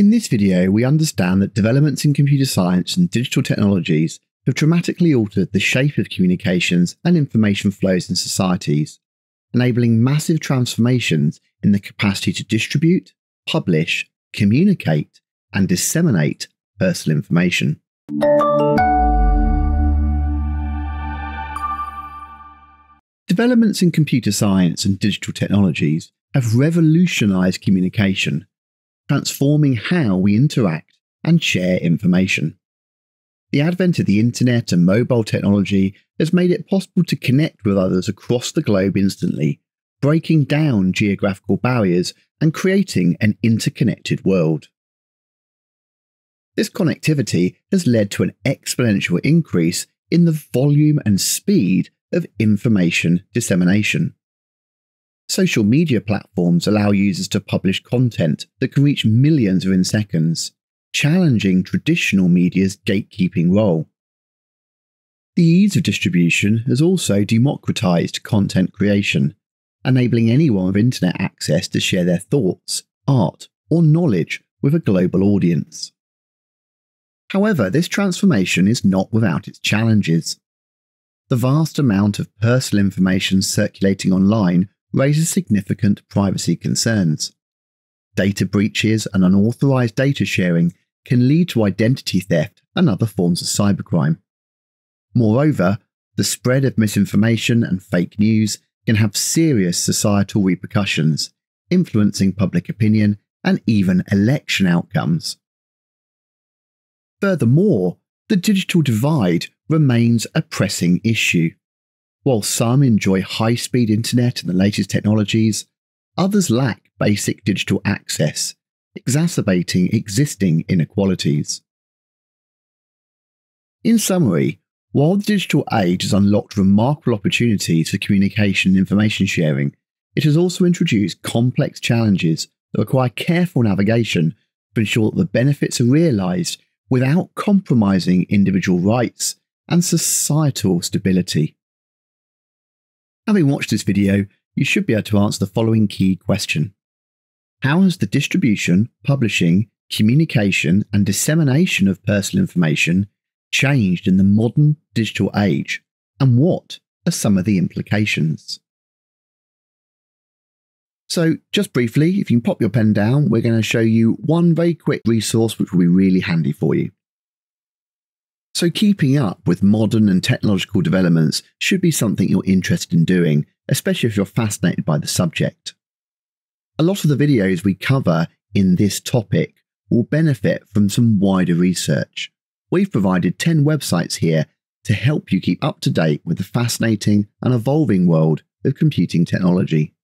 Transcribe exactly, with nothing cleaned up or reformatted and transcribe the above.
In this video, we understand that developments in computer science and digital technologies have dramatically altered the shape of communications and information flows in societies, enabling massive transformations in the capacity to distribute, publish, communicate, and disseminate personal information. Developments in computer science and digital technologies have revolutionized communication, transforming how we interact and share information. The advent of the internet and mobile technology has made it possible to connect with others across the globe instantly, breaking down geographical barriers and creating an interconnected world. This connectivity has led to an exponential increase in the volume and speed of information dissemination. Social media platforms allow users to publish content that can reach millions within seconds, challenging traditional media's gatekeeping role. The ease of distribution has also democratized content creation, enabling anyone with internet access to share their thoughts, art, or knowledge with a global audience. However, this transformation is not without its challenges. The vast amount of personal information circulating online raises significant privacy concerns. Data breaches and unauthorized data sharing can lead to identity theft and other forms of cybercrime. Moreover, the spread of misinformation and fake news can have serious societal repercussions, influencing public opinion and even election outcomes. Furthermore, the digital divide remains a pressing issue. While some enjoy high-speed internet and the latest technologies, others lack basic digital access, exacerbating existing inequalities. In summary, while the digital age has unlocked remarkable opportunities for communication and information sharing, it has also introduced complex challenges that require careful navigation to ensure that the benefits are realized without compromising individual rights and societal stability. Having watched this video, you should be able to answer the following key question. How has the distribution, publishing, communication, and dissemination of personal information changed in the modern digital age, and what are some of the implications? So, just briefly, if you can pop your pen down, we're going to show you one very quick resource which will be really handy for you. So keeping up with modern and technological developments should be something you're interested in doing, especially if you're fascinated by the subject. A lot of the videos we cover in this topic will benefit from some wider research. We've provided ten websites here to help you keep up to date with the fascinating and evolving world of computing technology.